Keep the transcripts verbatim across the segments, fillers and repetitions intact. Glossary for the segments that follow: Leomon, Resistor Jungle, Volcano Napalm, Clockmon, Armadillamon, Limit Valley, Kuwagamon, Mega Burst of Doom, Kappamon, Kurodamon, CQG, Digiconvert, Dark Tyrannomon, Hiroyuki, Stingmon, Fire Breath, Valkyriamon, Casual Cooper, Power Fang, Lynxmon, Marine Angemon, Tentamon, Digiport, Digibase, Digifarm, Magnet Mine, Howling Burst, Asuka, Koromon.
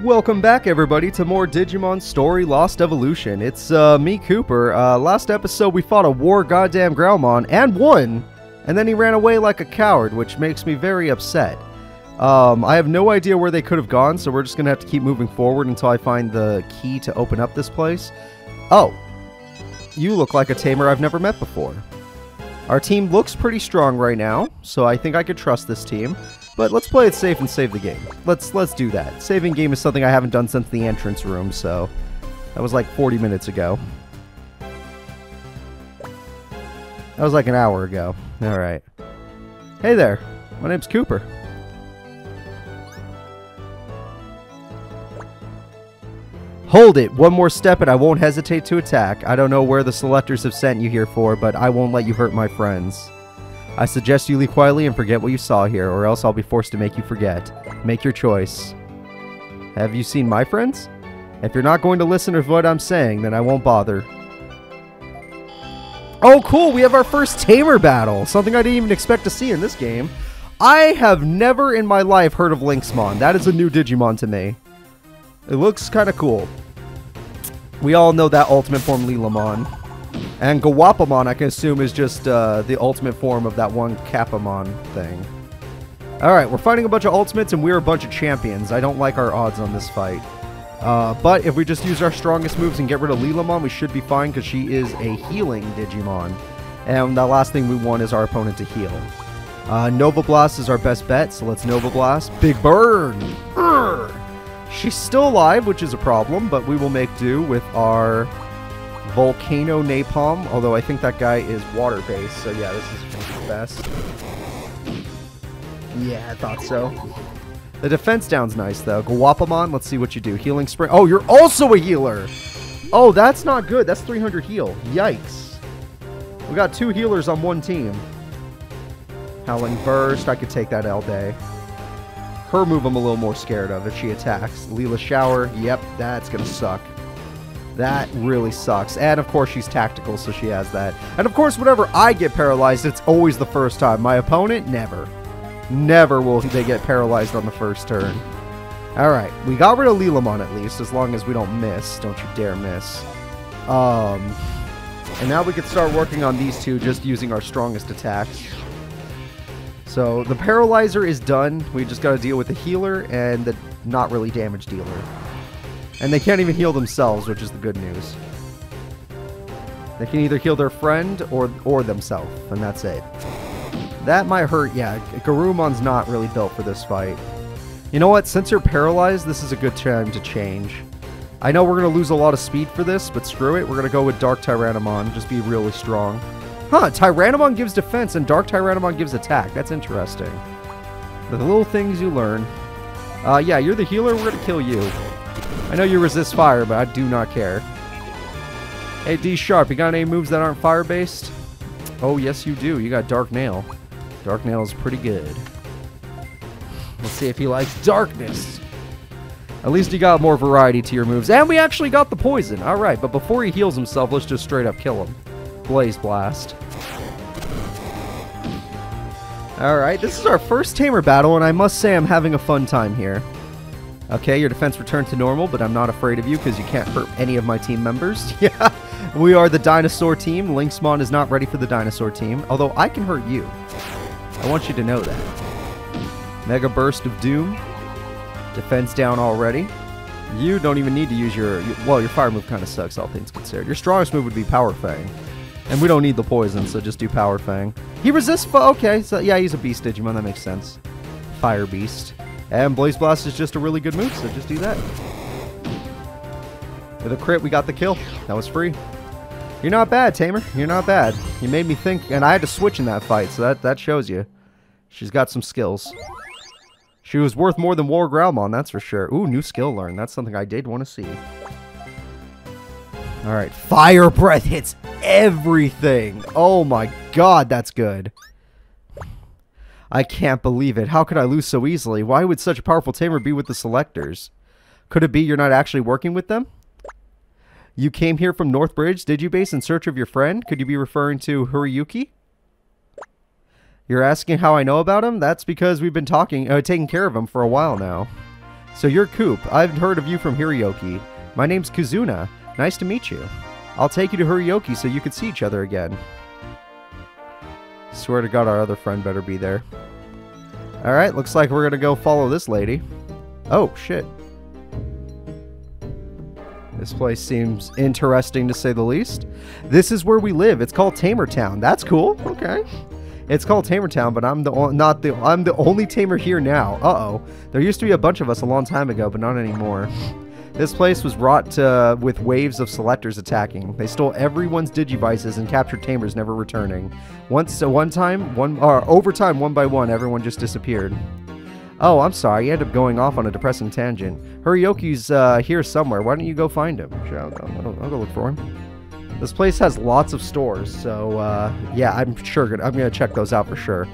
Welcome back, everybody, to more Digimon Story Lost Evolution. It's, uh, me, Cooper. Uh, last episode we fought a war goddamn Graumon, and won! And then he ran away like a coward, which makes me very upset. Um, I have no idea where they could have gone, so we're just gonna have to keep moving forward until I find the key to open up this place. Oh! You look like a tamer I've never met before. Our team looks pretty strong right now, so I think I could trust this team. But let's play it safe and save the game. Let's let's do that. Saving game is something I haven't done since the entrance room, so that was like forty minutes ago. That was like an hour ago. Alright. Hey there. My name's Cooper. Hold it! One more step and I won't hesitate to attack. I don't know where the selectors have sent you here for, but I won't let you hurt my friends. I suggest you leave quietly and forget what you saw here, or else I'll be forced to make you forget. Make your choice. Have you seen my friends? If you're not going to listen to what I'm saying, then I won't bother. Oh, cool! We have our first tamer battle! Something I didn't even expect to see in this game. I have never in my life heard of Lynxmon. That is a new Digimon to me. It looks kind of cool. We all know that ultimate form, Lilamon. And Gwappamon, I can assume, is just uh, the ultimate form of that one Kappamon thing. Alright, we're fighting a bunch of ultimates and we're a bunch of champions. I don't like our odds on this fight. Uh, but if we just use our strongest moves and get rid of Lilamon, we should be fine because she is a healing Digimon. And the last thing we want is our opponent to heal. Uh, Nova Blast is our best bet, so let's Nova Blast. Big Burn! Urgh! She's still alive, which is a problem, but we will make do with our Volcano Napalm, although I think that guy is water-based, so yeah, this is the best. Yeah, I thought so. The defense down's nice, though. Gwappamon, let's see what you do. Healing Spring. Oh, you're also a healer! Oh, that's not good. That's three hundred heal. Yikes. We got two healers on one team. Howling Burst. I could take that all day. Her move I'm a little more scared of if she attacks. Leela Shower. Yep, that's gonna suck. That really sucks. And, of course, she's tactical, so she has that. And, of course, whenever I get paralyzed, it's always the first time. My opponent, never. Never will they get paralyzed on the first turn. Alright, we got rid of Leomon at least, as long as we don't miss. Don't you dare miss. Um, and now we can start working on these two, just using our strongest attacks. So, the paralyzer is done. We just got to deal with the healer and the not really damage dealer. And they can't even heal themselves, which is the good news. They can either heal their friend or or themselves, and that's it. That might hurt, yeah. Garumon's not really built for this fight. You know what? Since you're paralyzed, this is a good time to change. I know we're going to lose a lot of speed for this, but screw it. We're going to go with Dark Tyrannomon. Just be really strong. Huh, Tyrannomon gives defense and Dark Tyrannomon gives attack. That's interesting. The little things you learn. Uh, yeah, you're the healer. We're going to kill you. I know you resist fire, but I do not care. Hey, D-Sharp, you got any moves that aren't fire-based? Oh, yes, you do. You got Dark Nail. Dark Nail is pretty good. Let's see if he likes darkness. At least you got more variety to your moves. And we actually got the poison. All right, but before he heals himself, let's just straight up kill him. Blaze Blast. All right, this is our first Tamer battle, and I must say I'm having a fun time here. Okay, your defense returned to normal, but I'm not afraid of you because you can't hurt any of my team members. Yeah, we are the dinosaur team. Lynxmon is not ready for the dinosaur team, although I can hurt you. I want you to know that. Mega Burst of Doom. Defense down already. You don't even need to use your... Well, your fire move kind of sucks, all things considered. Your strongest move would be Power Fang. And we don't need the poison, so just do Power Fang. He resists... Okay, so yeah, he's a Beast Digimon. That makes sense. Fire Beast. And Blaze Blast is just a really good move, so just do that. With a crit, we got the kill. That was free. You're not bad, Tamer. You're not bad. You made me think, and I had to switch in that fight, so that, that shows you. She's got some skills. She was worth more than War Graumon, that's for sure. Ooh, new skill learned. That's something I did want to see. Alright, Fire Breath hits everything. Oh my god, that's good. I can't believe it. How could I lose so easily? Why would such a powerful tamer be with the selectors? Could it be you're not actually working with them? You came here from Northbridge Digibase in search of your friend? Could you be referring to Hiroyuki? You're asking how I know about him? That's because we've been talking, uh, taking care of him for a while now. So you're Coop. I've heard of you from Hiroyuki. My name's Kazuna. Nice to meet you. I'll take you to Hiroyuki so you can see each other again. Swear to God, our other friend better be there. Alright, looks like we're gonna go follow this lady. Oh, shit. This place seems interesting to say the least. This is where we live. It's called Tamertown. That's cool. Okay. It's called Tamertown, but I'm the o not the I'm the only tamer here now. Uh-oh. There used to be a bunch of us a long time ago, but not anymore. This place was wrought uh, with waves of selectors attacking. They stole everyone's digivices and captured tamers, never returning. Once, uh, one time, one or over time, one by one, everyone just disappeared. Oh, I'm sorry. You end up going off on a depressing tangent. Hiroyuki's uh, here somewhere. Why don't you go find him? Sure, I'll go, I'll, I'll go look for him. This place has lots of stores, so uh, yeah, I'm sure gonna, I'm gonna check those out for sure.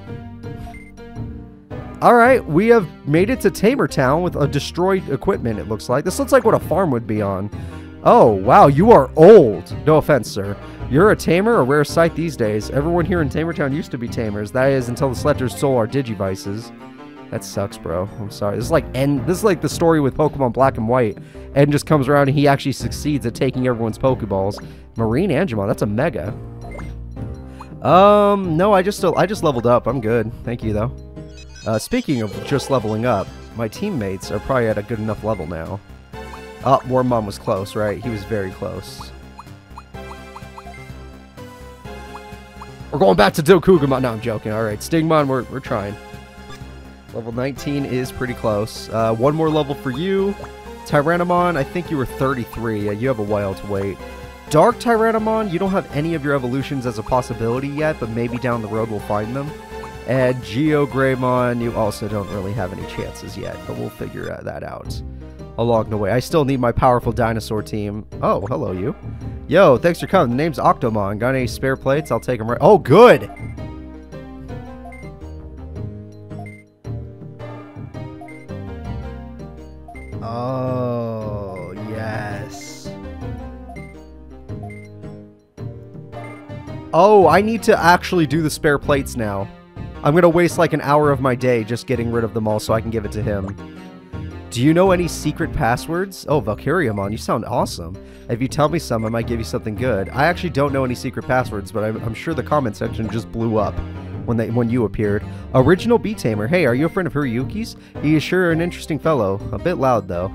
Alright, we have made it to Tamertown with a destroyed equipment, it looks like. This looks like what a farm would be on. Oh, wow, you are old. No offense, sir. You're a tamer, a rare sight these days. Everyone here in Tamertown used to be tamers. That is, until the Selectors stole our digivices. That sucks, bro. I'm sorry. This is like end, this is like the story with Pokemon Black and White. Ed just comes around and he actually succeeds at taking everyone's Pokeballs. Marine Angemon, that's a mega. Um, no, I just, I just leveled up. I'm good. Thank you, though. Uh, speaking of just leveling up, my teammates are probably at a good enough level now. Oh, Wormmon was close, right? He was very close. We're going back to Dokugamon. No, I'm joking. Alright, Stingmon, we're, we're trying. Level nineteen is pretty close. Uh, one more level for you. Tyrannomon, I think you were thirty-three. Yeah, you have a while to wait. Dark Tyrannomon, you don't have any of your evolutions as a possibility yet, but maybe down the road we'll find them. And GeoGreymon, you also don't really have any chances yet, but we'll figure that out along the way. I still need my powerful dinosaur team. Oh, hello you. Yo, thanks for coming. The name's Octomon. Got any spare plates? I'll take them right... Oh, good! Oh, yes. Oh, I need to actually do the spare plates now. I'm gonna waste like an hour of my day just getting rid of them all so I can give it to him. Do you know any secret passwords? Oh, Valkyriamon, you sound awesome. If you tell me some, I might give you something good. I actually don't know any secret passwords, but I'm, I'm sure the comment section just blew up when they when you appeared. Original Bee Tamer. Hey, are you a friend of Hiroyuki's? He is sure an interesting fellow. A bit loud, though.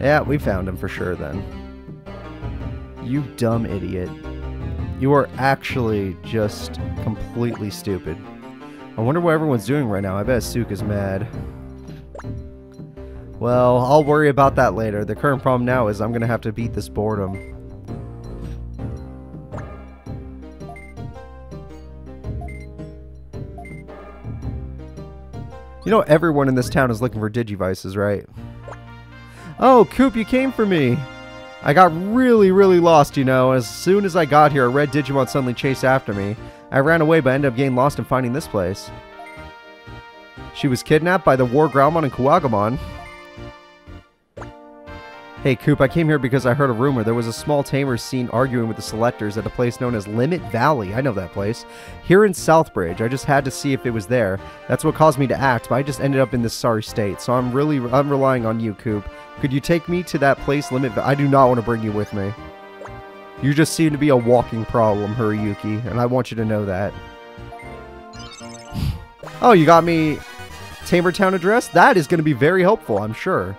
Yeah, we found him for sure, then. You dumb idiot. You are actually just completely stupid. I wonder what everyone's doing right now. I bet Asuka's mad. Well, I'll worry about that later. The current problem now is I'm going to have to beat this boredom. You know everyone in this town is looking for digivices, right? Oh, Coop, you came for me! I got really, really lost, you know. As soon as I got here, a red Digimon suddenly chased after me. I ran away, but ended up getting lost and finding this place. She was kidnapped by the War Graumon and Kuwagamon. Hey, Coop, I came here because I heard a rumor. There was a small tamer seen arguing with the Selectors at a place known as Limit Valley. I know that place. Here in Southbridge. I just had to see if it was there. That's what caused me to act, but I just ended up in this sorry state. So I'm really, I'm relying on you, Coop. Could you take me to that place, Limit Valley? I do not want to bring you with me. You just seem to be a walking problem, Hiroyuki, and I want you to know that. Oh, you got me Tamertown address? That is going to be very helpful, I'm sure.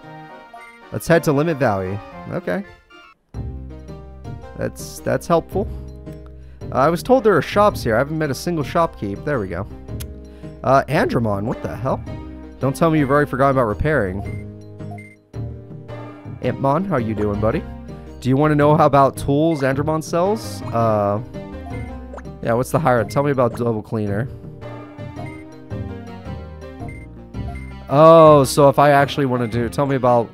Let's head to Limit Valley. Okay. That's, that's helpful. Uh, I was told there are shops here. I haven't met a single shopkeep. There we go. Uh, Andromon, what the hell? Don't tell me you've already forgotten about repairing. Impmon, how you doing, buddy? Do you want to know how about tools Andromon sells? Uh, yeah, what's the higher? Tell me about Double Cleaner. Oh, so if I actually want to do... Tell me about...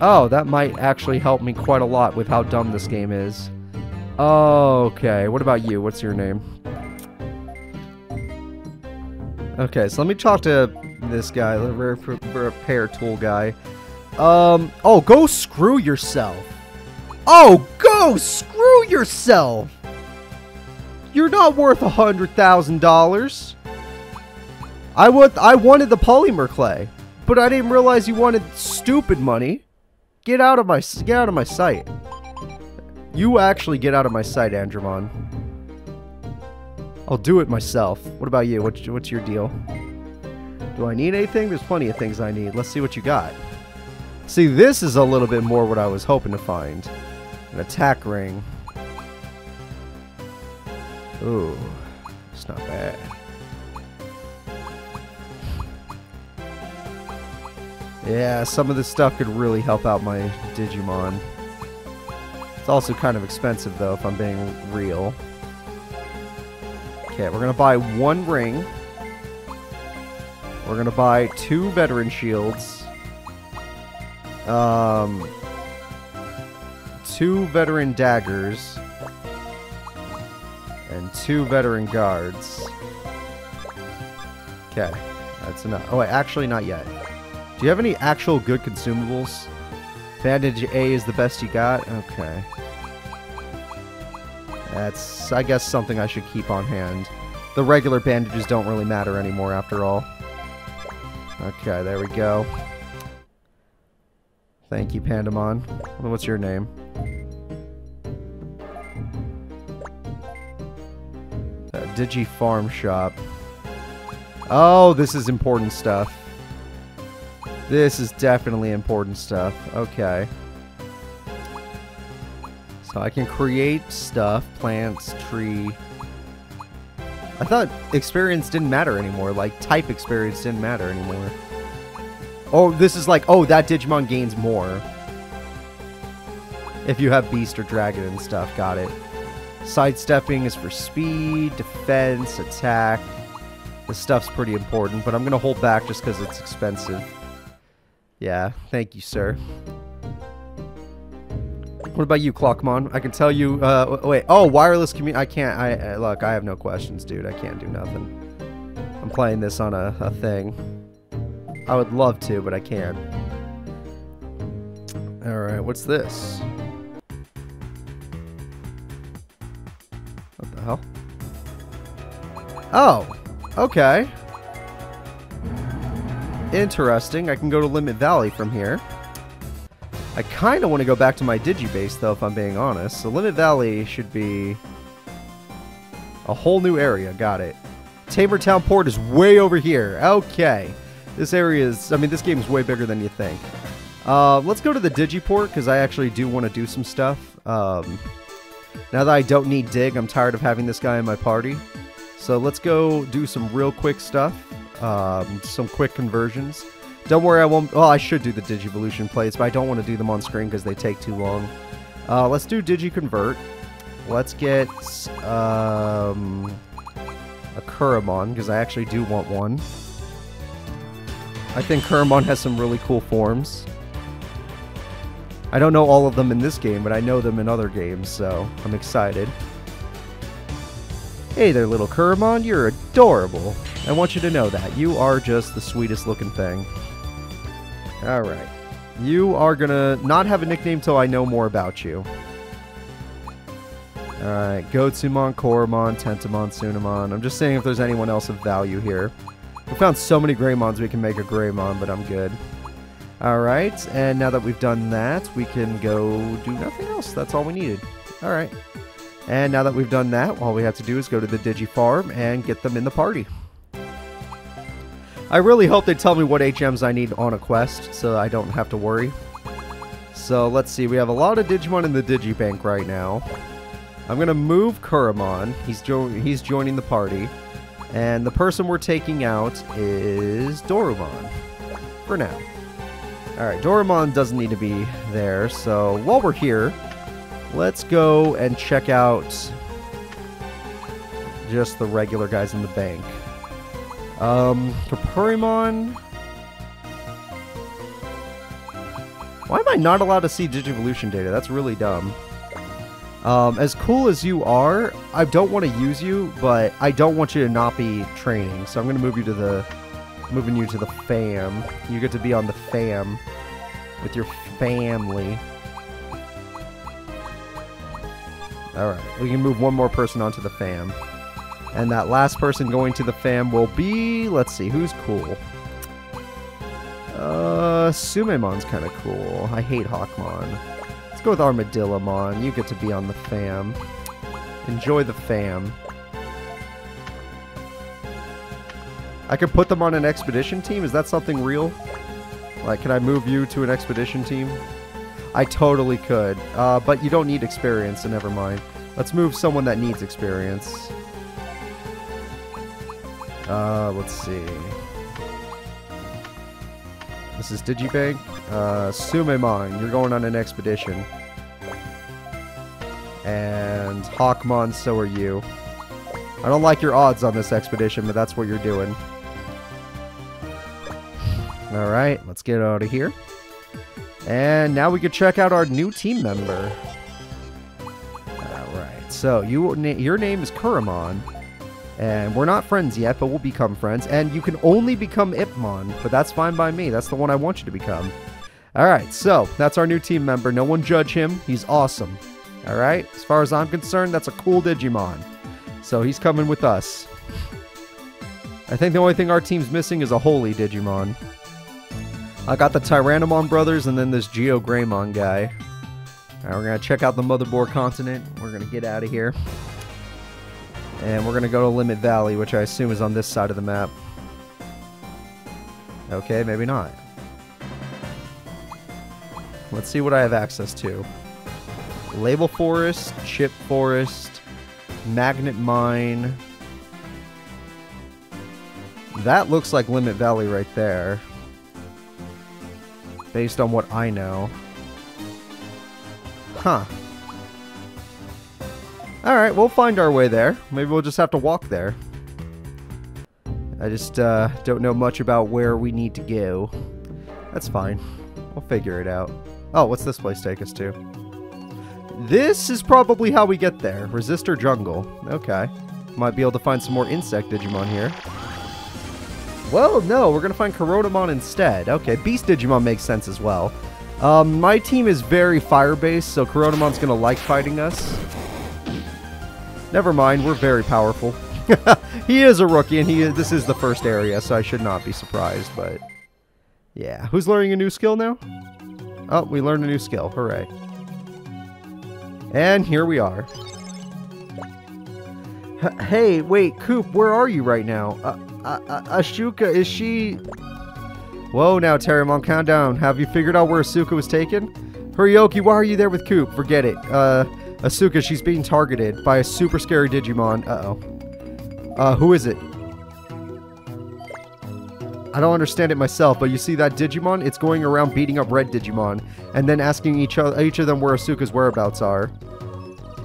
Oh, that might actually help me quite a lot with how dumb this game is. Okay, what about you? What's your name? Okay, so let me talk to this guy, the repair tool guy. Um, oh, go screw yourself. Oh, go screw yourself! You're not worth a hundred thousand dollars. I want, I wanted the polymer clay, but I didn't realize you wanted stupid money. Get out of my, get out of my sight. You actually get out of my sight, Andromon. I'll do it myself. What about you? What's, what's your deal? Do I need anything? There's plenty of things I need. Let's see what you got. See, this is a little bit more what I was hoping to find. An attack ring. Ooh, it's not bad. Yeah, some of this stuff could really help out my Digimon. It's also kind of expensive, though, if I'm being real. Okay, we're gonna buy one ring. We're gonna buy two veteran shields. Um, two veteran daggers. And two veteran guards. Okay, that's enough. Oh wait, actually not yet. Do you have any actual good consumables? Bandage A is the best you got? Okay. That's, I guess, something I should keep on hand. The regular bandages don't really matter anymore after all. Okay, there we go. Thank you, Pandamon. What's your name? Digi Farm Shop. Oh, this is important stuff. This is definitely important stuff. Okay. So I can create stuff. Plants, tree. I thought experience didn't matter anymore. Like, type experience didn't matter anymore. Oh, this is like, oh, that Digimon gains more. If you have Beast or Dragon and stuff. Got it. Sidestepping is for speed, defense, attack. This stuff's pretty important, but I'm going to hold back just because it's expensive. Yeah, thank you, sir. What about you, Clockmon? I can tell you... Uh, wait, oh, wireless commu... I can't... I, I Look, I have no questions, dude. I can't do nothing. I'm playing this on a, a thing. I would love to, but I can't. Alright, what's this? What the hell? Oh, okay. Interesting. I can go to Limit Valley from here. I kind of want to go back to my Digibase, though, if I'm being honest. So Limit Valley should be a whole new area. Got it. Tamertown Port is way over here. Okay. This area is... I mean, this game is way bigger than you think. Uh, let's go to the Digiport, because I actually do want to do some stuff. Um... Now that I don't need Dig, I'm tired of having this guy in my party. So let's go do some real quick stuff. Um, some quick conversions. Don't worry, I won't... Well, I should do the Digivolution plates, but I don't want to do them on screen because they take too long. Uh, let's do Digiconvert. Let's get um, a Kuramon, because I actually do want one. I think Kuramon has some really cool forms. I don't know all of them in this game, but I know them in other games, so I'm excited. Hey there, little Kuramon, you're adorable. I want you to know that. You are just the sweetest looking thing. Alright. You are gonna not have a nickname till I know more about you. Alright, Gotsumon, Koromon, Tentamon, Sunamon. I'm just seeing if there's anyone else of value here. We found so many Greymons we can make a Greymon, but I'm good. Alright, and now that we've done that, we can go do nothing else. That's all we needed. Alright. And now that we've done that, all we have to do is go to the Digifarm and get them in the party. I really hope they tell me what H Ms I need on a quest, so I don't have to worry. So, let's see. We have a lot of Digimon in the Digibank right now. I'm going to move Kuramon. He's, jo he's joining the party. And the person we're taking out is Dorumon. For now. Alright, Dorumon doesn't need to be there, so while we're here, let's go and check out just the regular guys in the bank. Um, Kapurimon... Why am I not allowed to see Digivolution data? That's really dumb. Um, as cool as you are, I don't want to use you, but I don't want you to not be training, so I'm going to move you to the... Moving you to the fam. You get to be on the fam with your family. Alright, we can move one more person onto the fam. And that last person going to the fam will be... Let's see, who's cool? Uh, Sumemon's kind of cool. I hate Hawkmon. Let's go with Armadillamon. You get to be on the fam. Enjoy the fam. I could put them on an expedition team? Is that something real? Like, can I move you to an expedition team? I totally could. Uh, but you don't need experience, so never mind. Let's move someone that needs experience. Uh, let's see. This is Digibank. Uh, Sumemon, you're going on an expedition. And Hawkmon, so are you. I don't like your odds on this expedition, but that's what you're doing. Alright, let's get out of here. And now we can check out our new team member. Alright, so you, your name is Kuramon. And we're not friends yet, but we'll become friends. And you can only become Impmon, but that's fine by me. That's the one I want you to become. Alright, so that's our new team member. No one judge him. He's awesome. Alright, as far as I'm concerned, that's a cool Digimon. So he's coming with us. I think the only thing our team's missing is a holy Digimon. I got the Tyrannomon brothers and then this GeoGreymon guy. Alright, we're going to check out the Motherboard continent. We're going to get out of here. And we're going to go to Limit Valley, which I assume is on this side of the map. Okay, maybe not. Let's see what I have access to. Label Forest, Chip Forest, Magnet Mine. That looks like Limit Valley right there. Based on what I know. Huh. Alright, we'll find our way there. Maybe we'll just have to walk there. I just uh, don't know much about where we need to go. That's fine. We'll figure it out. Oh, what's this place take us to? This is probably how we get there. Resistor Jungle. Okay. Might be able to find some more insect Digimon here. Well, no, we're going to find Kurodamon instead. Okay, Beast Digimon makes sense as well. Um, my team is very fire-based, so Kurodamon's going to like fighting us. Never mind, we're very powerful. He is a rookie, and he is, this is the first area, so I should not be surprised, but... Yeah, who's learning a new skill now? Oh, we learned a new skill, hooray. And here we are. H hey, wait, Coop, where are you right now? Uh, uh, uh, Asuka, is she... Whoa now, Terramon, calm down. Have you figured out where Asuka was taken? Hiroyuki, why are you there with Coop? Forget it. Uh, Asuka, she's being targeted by a super scary Digimon. Uh-oh. Uh, who is it? I don't understand it myself, but you see that Digimon? It's going around beating up red Digimon, and then asking each, other, each of them where Asuka's whereabouts are.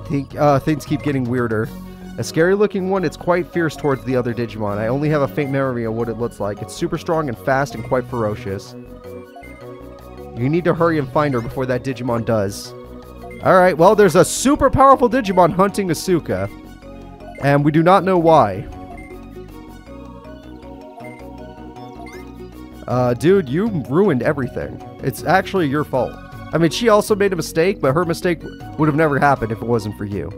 Think, uh, things keep getting weirder. A scary-looking one, it's quite fierce towards the other Digimon. I only have a faint memory of what it looks like. It's super strong and fast and quite ferocious. You need to hurry and find her before that Digimon does. Alright, well, there's a super powerful Digimon hunting Asuka. And we do not know why. Uh, dude, you ruined everything. It's actually your fault. I mean, she also made a mistake, but her mistake would have never happened if it wasn't for you.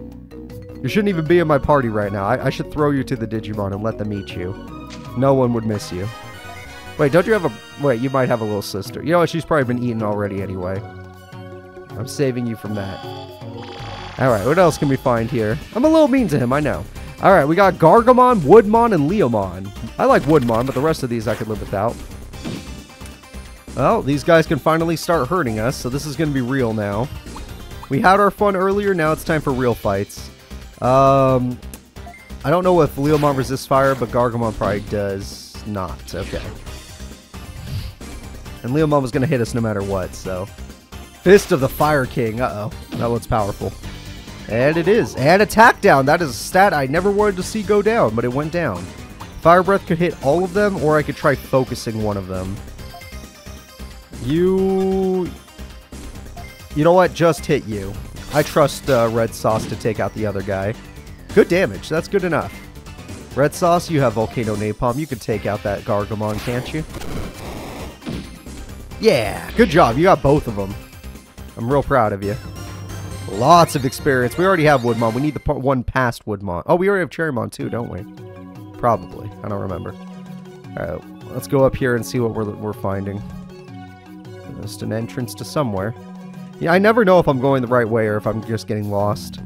You shouldn't even be in my party right now. I, I should throw you to the Digimon and let them eat you. No one would miss you. Wait, don't you have a... Wait, you might have a little sister. You know what? She's probably been eaten already anyway. I'm saving you from that. Alright, what else can we find here? I'm a little mean to him, I know. Alright, we got Gargamon, Woodmon, and Leomon. I like Woodmon, but the rest of these I could live without. Well, these guys can finally start hurting us, so this is going to be real now. We had our fun earlier, now it's time for real fights. Um, I don't know if Leomon resists fire, but Gargamon probably does not. Okay. And Leomon was going to hit us no matter what, so. Fist of the Fire King. Uh-oh. That looks powerful. And it is. And attack down. That is a stat I never wanted to see go down, but it went down. Fire Breath could hit all of them, or I could try focusing one of them. You... You know what? Just hit you. I trust uh, Red Sauce to take out the other guy. Good damage. That's good enough. Red Sauce, you have Volcano Napalm. You can take out that Gargamon, can't you? Yeah. Good job. You got both of them. I'm real proud of you. Lots of experience. We already have Woodmon. We need the one past Woodmon. Oh, we already have Cherrymon too, don't we? Probably. I don't remember. All right, let's go up here and see what we're, we're finding. Just an entrance to somewhere. Yeah, I never know if I'm going the right way or if I'm just getting lost.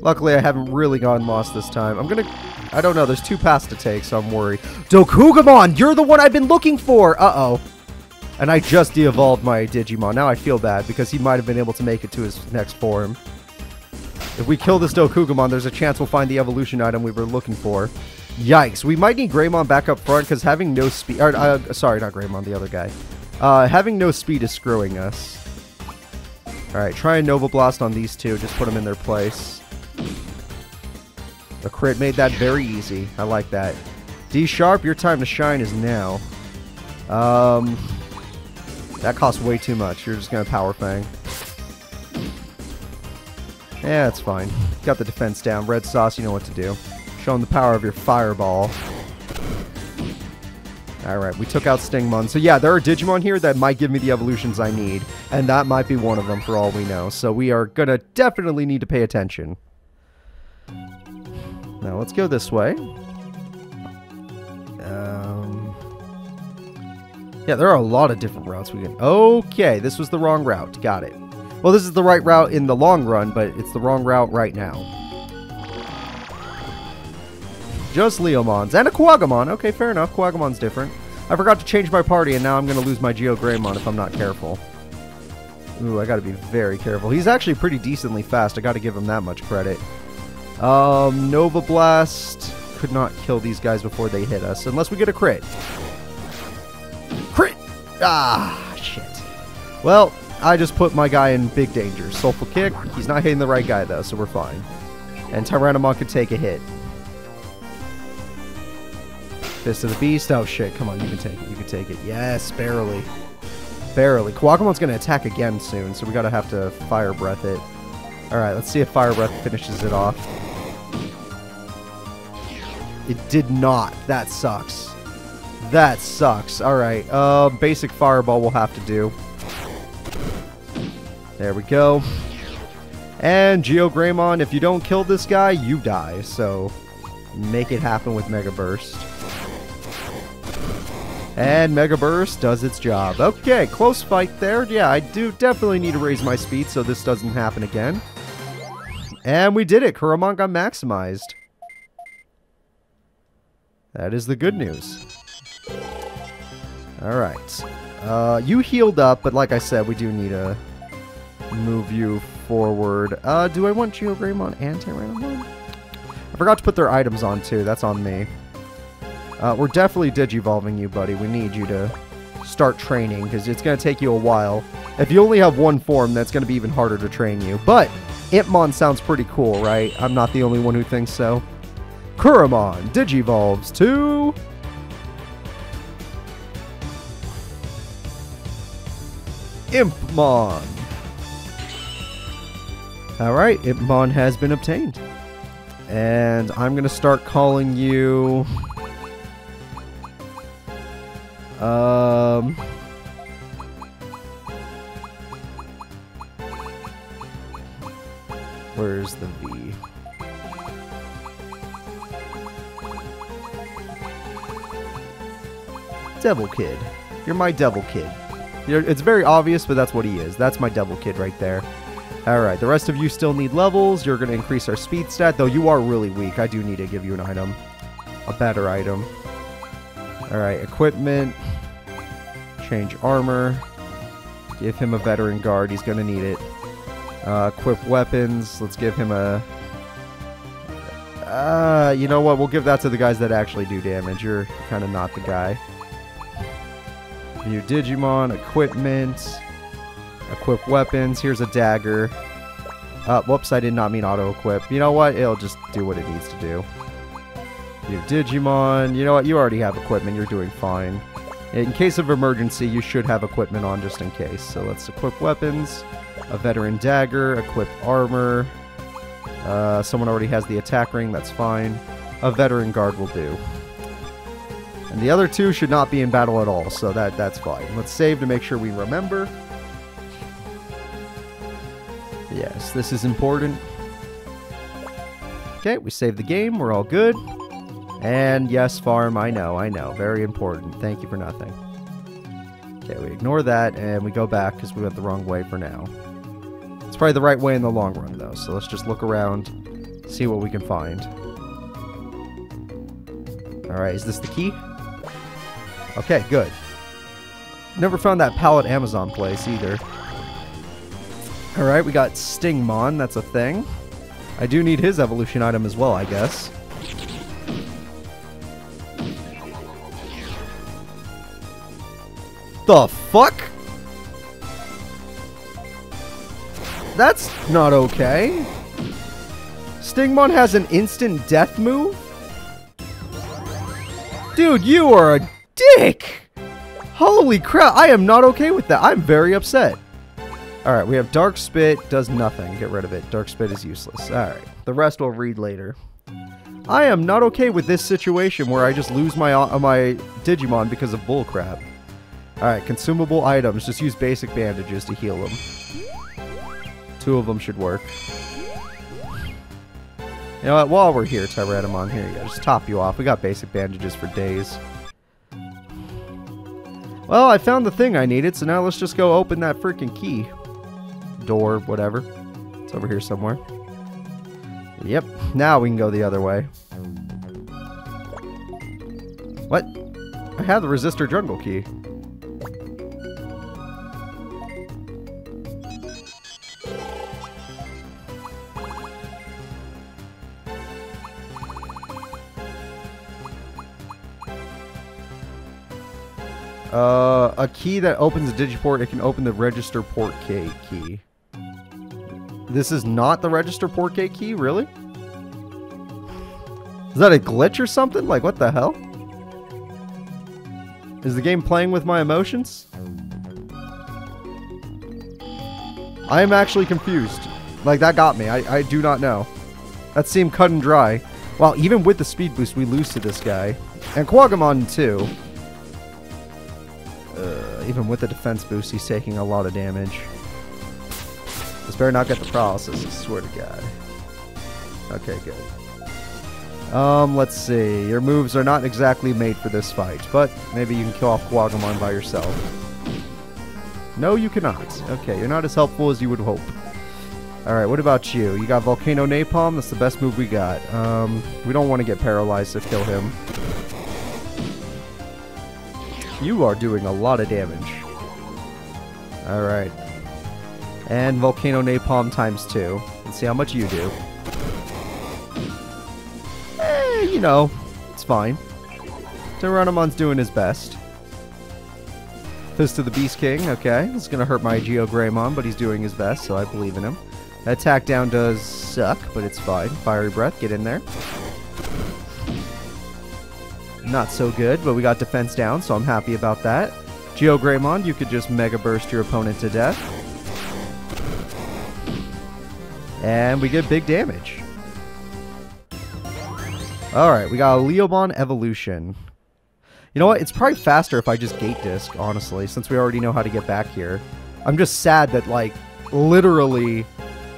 Luckily, I haven't really gotten lost this time. I'm gonna... I don't know. There's two paths to take, so I'm worried. Dokugamon! You're the one I've been looking for! Uh-oh. And I just de-evolved my Digimon. Now I feel bad because he might have been able to make it to his next form. If we kill this Dokugamon, there's a chance we'll find the evolution item we were looking for. Yikes. We might need Greymon back up front because having no speed... Uh, sorry, not Greymon, the other guy. Uh, having no speed is screwing us. Alright, try a Nova Blast on these two. Just put them in their place. The crit made that very easy. I like that. D-Sharp, your time to shine is now. Um... That costs way too much. You're just going to Power Fang. Yeah, that's fine. Got the defense down. Red Sauce, you know what to do. Show them the power of your Fireball. Alright, we took out Stingmon. So yeah, there are Digimon here that might give me the evolutions I need. And that might be one of them for all we know. So we are going to definitely need to pay attention. Now, let's go this way. Um... Yeah, there are a lot of different routes we can... Okay, this was the wrong route. Got it. Well, this is the right route in the long run, but it's the wrong route right now. Just Leomons. And a Kuwagamon. Okay, fair enough. Kuwagamon's different. I forgot to change my party, and now I'm going to lose my GeoGreymon if I'm not careful. Ooh, I got to be very careful. He's actually pretty decently fast. I got to give him that much credit. Um, Nova Blast. Could not kill these guys before they hit us, unless we get a crit. Crit! Ah, shit. Well, I just put my guy in big danger. Soulful Kick. He's not hitting the right guy, though, so we're fine. And Tyrannomon could take a hit. Fist of the Beast. Oh, shit. Come on, you can take it. You can take it. Yes, barely. Barely. Kuwagamon's going to attack again soon, so we got to have to Fire Breath it. All right, let's see if Fire Breath finishes it off. It did not. That sucks. That sucks. Alright, uh, basic Fireball will have to do. There we go. And GeoGreymon, if you don't kill this guy, you die. So, make it happen with Mega Burst. And Mega Burst does its job. Okay, close fight there. Yeah, I do definitely need to raise my speed so this doesn't happen again. And we did it. Kuramon got maximized. That is the good news. Alright. Uh, you healed up, but like I said, we do need to move you forward. Uh, do I want GeoGreymon and Tyrannomon? I forgot to put their items on, too. That's on me. Uh, we're definitely digivolving you, buddy. We need you to start training, because it's going to take you a while. If you only have one form, that's going to be even harder to train you. But Impmon sounds pretty cool, right? I'm not the only one who thinks so. Kuramon digivolves to... Impmon! Alright, Impmon has been obtained. And I'm gonna start calling you... Um... Where's the V? Devil Kid. You're my Devil Kid. It's very obvious, but that's what he is. That's my Devil Kid right there. Alright, the rest of you still need levels. You're going to increase our speed stat, though you are really weak. I do need to give you an item. A better item. Alright, equipment. Change armor. Give him a veteran guard. He's going to need it. Uh, equip weapons. Let's give him a... Uh, you know what? We'll give that to the guys that actually do damage. You're kind of not the guy. New Digimon, equipment, equip weapons, here's a dagger. Uh, whoops, I did not mean auto-equip. You know what? It'll just do what it needs to do. New Digimon, you know what? You already have equipment, you're doing fine. In case of emergency, you should have equipment on just in case. So let's equip weapons, a veteran dagger, equip armor. Uh, someone already has the attack ring, that's fine. A veteran guard will do. And the other two should not be in battle at all, so that that's fine. Let's save to make sure we remember. yes, this is important. Okay, we saved the game. We're all good. And yes, farm, I know, I know. Very important. Thank you for nothing. Okay, we ignore that, and we go back because we went the wrong way for now. It's probably the right way in the long run, though, so let's just look around, see what we can find. Alright, is this the key? Okay, good. Never found that pallet Amazon place, either. Alright, we got Stingmon, that's a thing. I do need his evolution item as well, I guess. The fuck? That's not okay. Stingmon has an instant death move? Dude, you are a dick! Holy crap, I am not okay with that. I'm very upset. Alright, we have Dark Spit. Does nothing. Get rid of it. Dark Spit is useless. Alright, the rest we'll read later. I am not okay with this situation where I just lose my, uh, my Digimon because of bullcrap. Alright, consumable items. Just use basic bandages to heal them. Two of them should work. You know what? While we're here, Tyrannomon, here you go. Just top you off. We got basic bandages for days. Well, I found the thing I needed, so now let's just go open that freaking key. Door, whatever. It's over here somewhere. Yep. Now we can go the other way. What? I have the Resistor Jungle key. Uh, a key that opens the Digiport, it can open the Register Port Gate key. This is not the Register Port Gate key, really? Is that a glitch or something? Like, what the hell? Is the game playing with my emotions? I am actually confused. Like, that got me. I, I do not know. That seemed cut and dry. Wow, even with the speed boost, we lose to this guy. And Kuwagamon, too. Uh, even with the defense boost, he's taking a lot of damage. This better not get the paralysis, I swear to God. Okay, good. Um, let's see. Your moves are not exactly made for this fight, but maybe you can kill off Gwappamon by yourself. No, you cannot. Okay, you're not as helpful as you would hope. Alright, what about you? You got Volcano Napalm, that's the best move we got. Um, we don't want to get paralyzed to kill him. You are doing a lot of damage. Alright. And Volcano Napalm times two. Let's see how much you do. Eh, you know, it's fine. Tyrannomon's doing his best. Fist of the Beast King, okay. It's gonna hurt my GeoGreymon, but he's doing his best, so I believe in him. That attack down does suck, but it's fine. Fiery Breath, get in there. Not so good, but we got defense down, so I'm happy about that. GeoGreymon, you could just Mega Burst your opponent to death. And we get big damage. Alright, we got a Leomon Evolution. You know what? It's probably faster if I just Gate Disc, honestly, since we already know how to get back here. I'm just sad that, like, literally,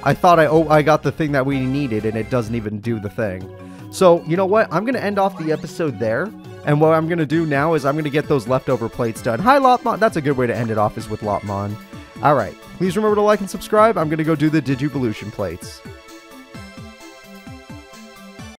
I thought I, oh, I got the thing that we needed, and it doesn't even do the thing. So, you know what? I'm going to end off the episode there. And what I'm going to do now is I'm going to get those leftover plates done. Hi, Lopmon. That's a good way to end it off, is with Lopmon. All right. Please remember to like and subscribe. I'm going to go do the Digivolution plates.